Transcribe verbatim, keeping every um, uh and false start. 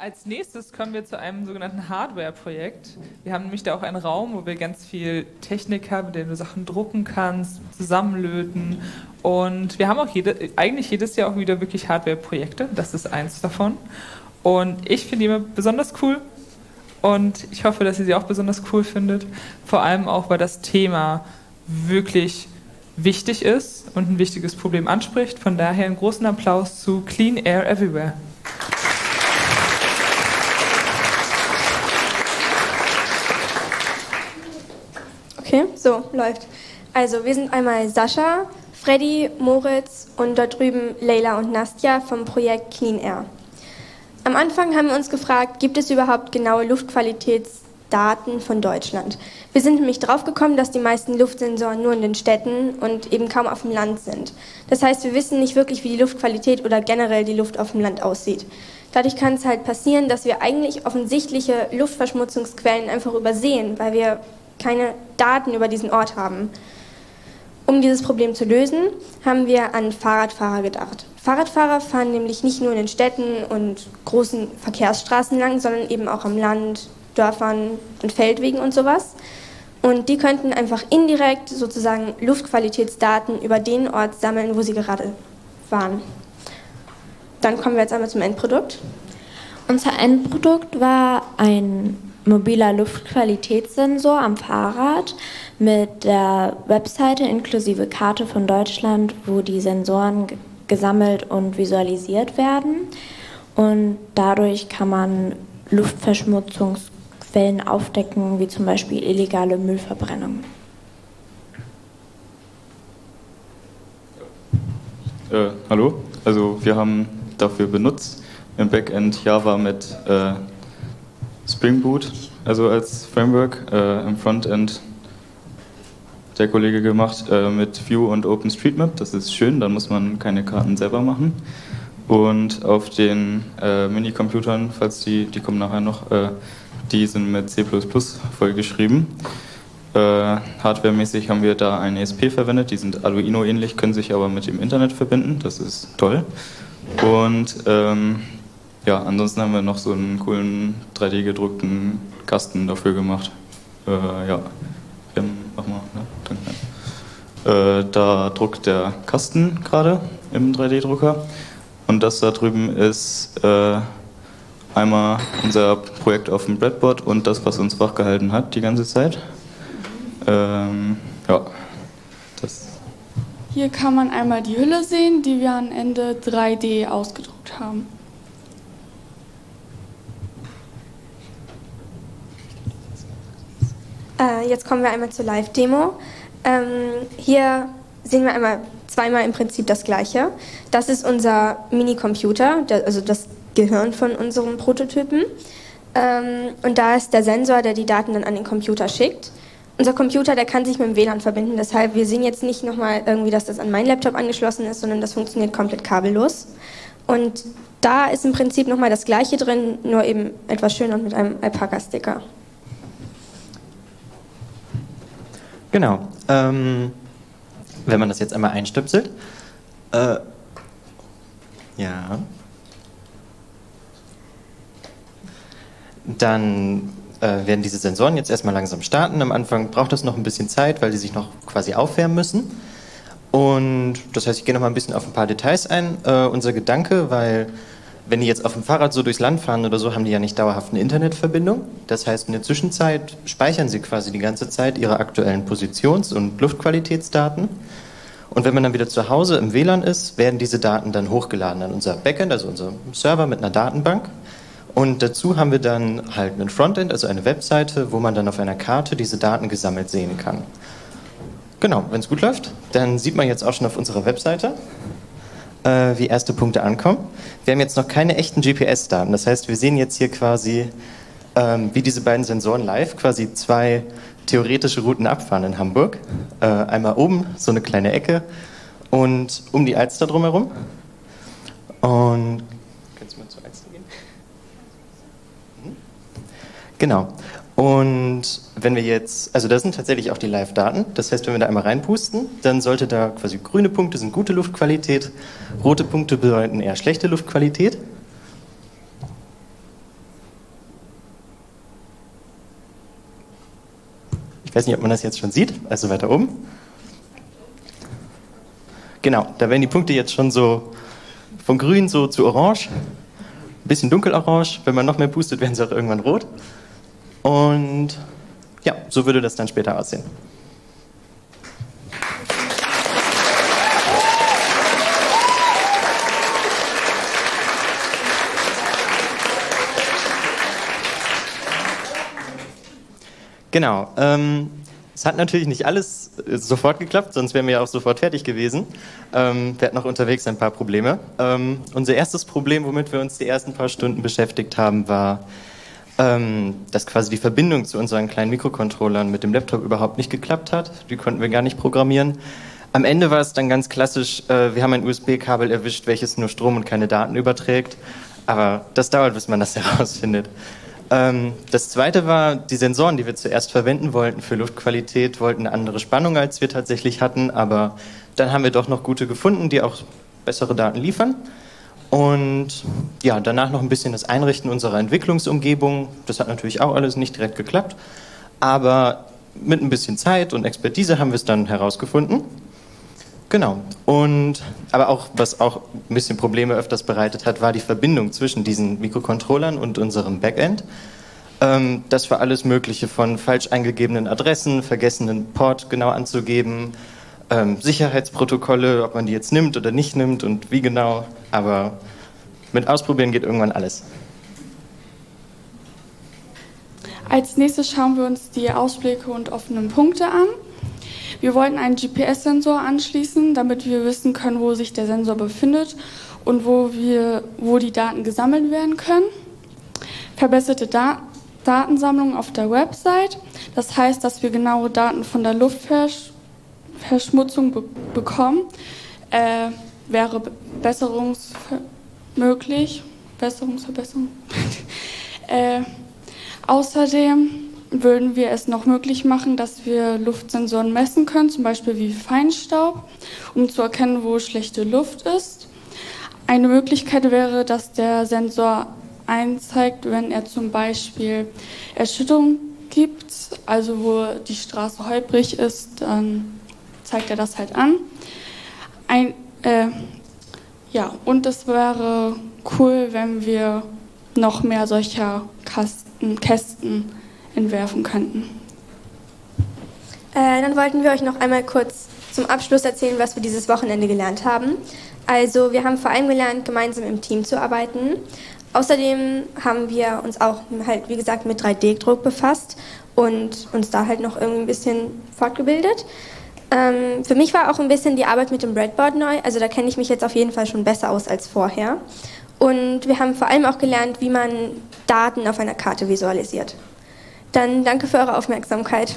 Als nächstes kommen wir zu einem sogenannten Hardware-Projekt. Wir haben nämlich da auch einen Raum, wo wir ganz viel Technik haben, mit dem du Sachen drucken kannst, zusammenlöten. Und wir haben auch jede, eigentlich jedes Jahr auch wieder wirklich Hardware-Projekte. Das ist eins davon. Und ich finde die immer besonders cool. Und ich hoffe, dass ihr sie auch besonders cool findet. Vor allem auch, weil das Thema wirklich wichtig ist und ein wichtiges Problem anspricht. Von daher einen großen Applaus zu Clean Air Everywhere. Okay, so, läuft. Also, wir sind einmal Sascha, Freddy, Moritz und dort drüben Leyla und Nastja vom Projekt Clean Air. Am Anfang haben wir uns gefragt, gibt es überhaupt genaue Luftqualitätsdaten von Deutschland? Wir sind nämlich draufgekommen, dass die meisten Luftsensoren nur in den Städten und eben kaum auf dem Land sind. Das heißt, wir wissen nicht wirklich, wie die Luftqualität oder generell die Luft auf dem Land aussieht. Dadurch kann es halt passieren, dass wir eigentlich offensichtliche Luftverschmutzungsquellen einfach übersehen, weil wir keine Daten über diesen Ort haben. Um dieses Problem zu lösen, haben wir an Fahrradfahrer gedacht. Fahrradfahrer fahren nämlich nicht nur in den Städten und großen Verkehrsstraßen lang, sondern eben auch am Land, Dörfern und Feldwegen und sowas. Und die könnten einfach indirekt sozusagen Luftqualitätsdaten über den Ort sammeln, wo sie gerade waren. Dann kommen wir jetzt einmal zum Endprodukt. Unser Endprodukt war ein mobiler Luftqualitätssensor am Fahrrad mit der Webseite inklusive Karte von Deutschland, wo die Sensoren gesammelt und visualisiert werden. Und dadurch kann man Luftverschmutzungsquellen aufdecken, wie zum Beispiel illegale Müllverbrennung. Äh, hallo, also wir haben dafür benutzt im Backend Java mit äh, Spring Boot, also als Framework, äh, im Frontend der Kollege gemacht äh, mit Vue und OpenStreetMap. Das ist schön, dann muss man keine Karten selber machen. Und auf den äh, Minicomputern, falls die, die kommen nachher noch, äh, die sind mit C plus plus vollgeschrieben. Äh, Hardwaremäßig haben wir da einen E S P verwendet, die sind Arduino ähnlich, können sich aber mit dem Internet verbinden, das ist toll. Und ähm, ja, ansonsten haben wir noch so einen coolen drei D gedruckten Kasten dafür gemacht. Äh, ja, wir haben, mach mal, ne? Danke. Äh, da druckt der Kasten gerade im drei D Drucker. Und das da drüben ist äh, einmal unser Projekt auf dem Breadboard und das, was uns wachgehalten hat die ganze Zeit. Ähm, ja, das. Hier kann man einmal die Hülle sehen, die wir am Ende drei D ausgedruckt haben. Jetzt kommen wir einmal zur Live-Demo. Ähm, hier sehen wir einmal zweimal im Prinzip das Gleiche. Das ist unser Minicomputer, der, also das Gehirn von unserem Prototypen. Ähm, und da ist der Sensor, der die Daten dann an den Computer schickt. Unser Computer, der kann sich mit dem W LAN verbinden, deshalb wir sehen jetzt nicht nochmal irgendwie, dass das an meinen Laptop angeschlossen ist, sondern das funktioniert komplett kabellos. Und da ist im Prinzip nochmal das Gleiche drin, nur eben etwas schöner und mit einem Alpaka-Sticker. Genau, ähm, wenn man das jetzt einmal einstöpselt, äh, ja, dann äh, werden diese Sensoren jetzt erstmal langsam starten. Am Anfang braucht das noch ein bisschen Zeit, weil die sich noch quasi aufwärmen müssen. Und das heißt, ich gehe noch mal ein bisschen auf ein paar Details ein. Äh, unser Gedanke, weil wenn die jetzt auf dem Fahrrad so durchs Land fahren oder so, haben die ja nicht dauerhaft eine Internetverbindung. Das heißt, in der Zwischenzeit speichern sie quasi die ganze Zeit ihre aktuellen Positions- und Luftqualitätsdaten. Und wenn man dann wieder zu Hause im W LAN ist, werden diese Daten dann hochgeladen an unser Backend, also unser Server mit einer Datenbank. Und dazu haben wir dann halt ein Frontend, also eine Webseite, wo man dann auf einer Karte diese Daten gesammelt sehen kann. Genau, wenn es gut läuft, dann sieht man jetzt auch schon auf unserer Webseite, wie erste Punkte ankommen. Wir haben jetzt noch keine echten G P S-Daten. Das heißt, wir sehen jetzt hier quasi, ähm, wie diese beiden Sensoren live quasi zwei theoretische Routen abfahren in Hamburg. Äh, einmal oben, so eine kleine Ecke, und um die Alster drumherum. Und kannst du mal zur Alster gehen? Mhm. Genau. Und wenn wir jetzt, also das sind tatsächlich auch die Live-Daten, das heißt, wenn wir da einmal reinpusten, dann sollte da quasi grüne Punkte sind gute Luftqualität, rote Punkte bedeuten eher schlechte Luftqualität. Ich weiß nicht, ob man das jetzt schon sieht, also weiter oben. Genau, da werden die Punkte jetzt schon so von grün so zu orange, ein bisschen dunkelorange, wenn man noch mehr pustet, werden sie auch irgendwann rot. Und ja, so würde das dann später aussehen. Genau, ähm, es hat natürlich nicht alles sofort geklappt, sonst wären wir ja auch sofort fertig gewesen. Ähm, wir hatten noch unterwegs ein paar Probleme. Ähm, unser erstes Problem, womit wir uns die ersten paar Stunden beschäftigt haben, war, ähm, dass quasi die Verbindung zu unseren kleinen Mikrocontrollern mit dem Laptop überhaupt nicht geklappt hat. Die konnten wir gar nicht programmieren. Am Ende war es dann ganz klassisch, äh, wir haben ein U S B-Kabel erwischt, welches nur Strom und keine Daten überträgt. Aber das dauert, bis man das herausfindet. Das zweite war, die Sensoren, die wir zuerst verwenden wollten für Luftqualität, wollten eine andere Spannung, als wir tatsächlich hatten, aber dann haben wir doch noch gute gefunden, die auch bessere Daten liefern. Und ja, danach noch ein bisschen das Einrichten unserer Entwicklungsumgebung. Das hat natürlich auch alles nicht direkt geklappt, aber mit ein bisschen Zeit und Expertise haben wir es dann herausgefunden. Genau. Und, aber auch, was auch ein bisschen Probleme öfters bereitet hat, war die Verbindung zwischen diesen Mikrocontrollern und unserem Backend. Ähm, das war alles Mögliche von falsch eingegebenen Adressen, vergessenen Port genau anzugeben, ähm, Sicherheitsprotokolle, ob man die jetzt nimmt oder nicht nimmt und wie genau. Aber mit Ausprobieren geht irgendwann alles. Als nächstes schauen wir uns die Ausblicke und offenen Punkte an. Wir wollten einen G P S-Sensor anschließen, damit wir wissen können, wo sich der Sensor befindet und wo, wir, wo die Daten gesammelt werden können. Verbesserte Da- Datensammlung auf der Website, das heißt, dass wir genaue Daten von der Luftverschmutzung be- bekommen, äh, wäre Besserungsver- möglich. Besserungsverbesserung. äh, außerdem würden wir es noch möglich machen, dass wir Luftsensoren messen können, zum Beispiel wie Feinstaub, um zu erkennen, wo schlechte Luft ist. Eine Möglichkeit wäre, dass der Sensor anzeigt, wenn er zum Beispiel Erschütterung gibt, also wo die Straße holprig ist, dann zeigt er das halt an. Ein, äh, ja, und es wäre cool, wenn wir noch mehr solcher Kasten, Kästen entwerfen könnten. Äh, dann wollten wir euch noch einmal kurz zum Abschluss erzählen, was wir dieses Wochenende gelernt haben. Also wir haben vor allem gelernt, gemeinsam im Team zu arbeiten. Außerdem haben wir uns auch halt, wie gesagt, mit drei D Druck befasst und uns da halt noch irgendwie ein bisschen fortgebildet. Ähm, für mich war auch ein bisschen die Arbeit mit dem Breadboard neu, also da kenne ich mich jetzt auf jeden Fall schon besser aus als vorher. Und wir haben vor allem auch gelernt, wie man Daten auf einer Karte visualisiert. Dann danke für eure Aufmerksamkeit.